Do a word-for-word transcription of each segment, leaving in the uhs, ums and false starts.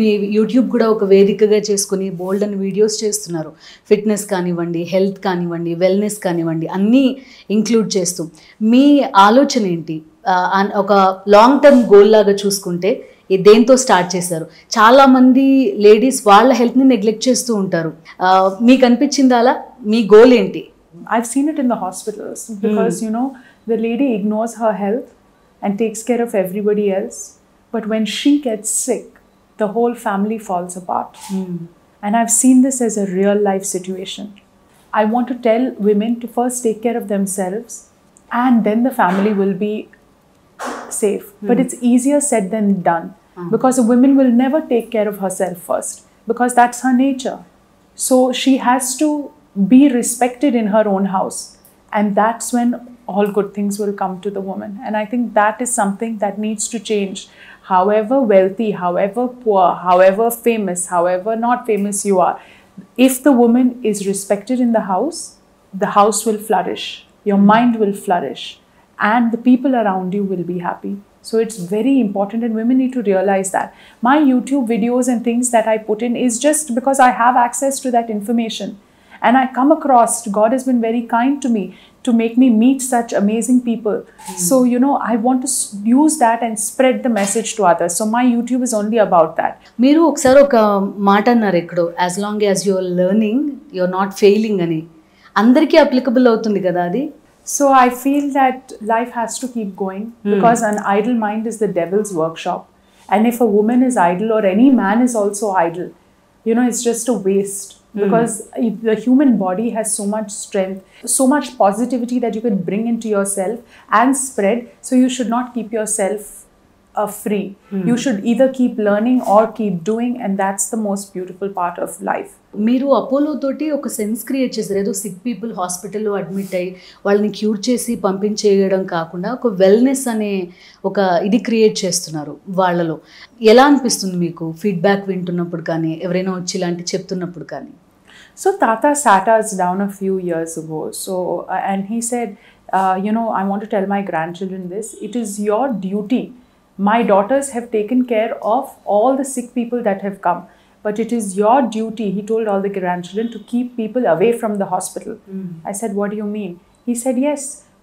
మీ YouTube కూడా ఒక వేదికగా చేసుకొని బోల్డ్ అండ్ వీడియోస్ చేస్తున్నారు. ఫిట్నెస్ కానివ్వండి, హెల్త్ కానివ్వండి, వెల్నెస్ కానివ్వండి, అన్నీ ఇంక్లూడ్ చేస్తూ మీ ఆలోచన ఏంటి? ఒక లాంగ్ టర్మ్ గోల్ లాగా చూసుకుంటే దేంతో స్టార్ట్ చేశారు? చాలా మంది లేడీస్ వాళ్ళ హెల్త్ ని నెగ్లెక్ట్ చేస్తూ ఉంటారు. మీకు అనిపించింది అలా మీ గోల్ ఏంటి? I've seen it in the hospitals because you know the lady ignores her health and takes care of everybody else, but when she gets sick the whole family falls apart. Mm. And I've seen this as a real life situation. I want to tell women to first take care of themselves and then the family will be safe. Mm. But it's easier said than done. Mm. Because a woman will never take care of herself first because that's her nature. So she has to be respected in her own house, and that's when all good things will come to the woman. And I think that is something that needs to change. However wealthy, however poor, however famous, however not famous you are, if the woman is respected in the house, the house will flourish, your mind will flourish, and the people around you will be happy. So it's very important, and women need to realize that. My YouTube videos and things that I put in is just because I have access to that information. And I come across, God has been very kind to me to make me meet such amazing people. Mm. So, you know, I want to use that and spread the message to others. So my YouTube is only about that. Meeru oksaru oka maata annaru ikkado, as long as you're learning, you're not failing ani. Andariki applicable avutundi kada adi. So I feel that life has to keep going mm. because an idle mind is the devil's workshop. And if a woman is idle or any man is also idle, you know, it's just a waste. Because mm. the human body has so much strength, so much positivity that you can bring into yourself and spread. So you should not keep yourself uh, free. Mm. You should either keep learning or keep doing, and that's the most beautiful part of life. మీరు Apollo తోటి ఒక sense create చేశారు. ఏదో sick people హాస్పిటల్లో admit అయ్యి వాళ్ళని cure చేసి పంపించేయడం కాకుండా ఒక వెల్నెస్ అనే ఒక ఇది క్రియేట్ చేస్తున్నారు వాళ్ళలో. ఎలా అనిపిస్తుంది మీకు ఫీడ్బ్యాక్ వింటున్నప్పుడు కానీ ఎవరైనా వచ్చి ఇలాంటి చెప్తున్నప్పుడు కానీ? So Tata sat us down a few years ago, so uh, and he said, uh, you know, I want to tell my grandchildren this. It is your duty. My daughters have taken care of all the sick people that have come. But it is your duty, he told all the grandchildren, to keep people away from the hospital. Mm. I said, what do you mean? He said, yes,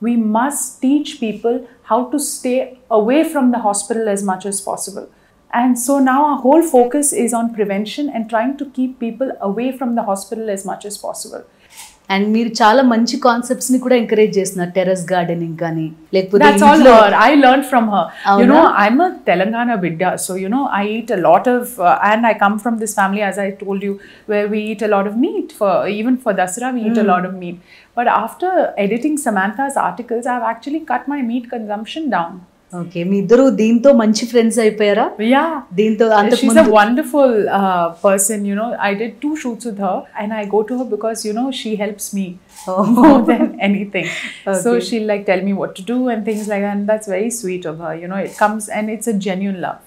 we must teach people how to stay away from the hospital as much as possible. And so now our whole focus is on prevention and trying to keep people away from the hospital as much as possible. And మీరు చాలా మంచి concepts ని కూడా encourage చేస్తున్నారు. Terrace gardening కానీ లేకపోతే that's all her I learn from her. You know I am a Telangana bidda, so you know I eat a lot of uh, and I come from this family, as I told you, where we eat a lot of meat. For even for Dasara we eat mm. a lot of meat. But after editing Samantha's articles, I have actually cut my meat consumption down. Okay, మీ ఇద్దరు దీంతో మంచి friends అయిపోయారా? Yeah, దీంతో అంత she is a wonderful uh, person. You know, I did two shoots with her and I go to her because you know she helps me oh. more than anything. Okay. So she'll like tell me what to do and things like that, and that's very sweet of her. You know, it comes and it's a genuine love.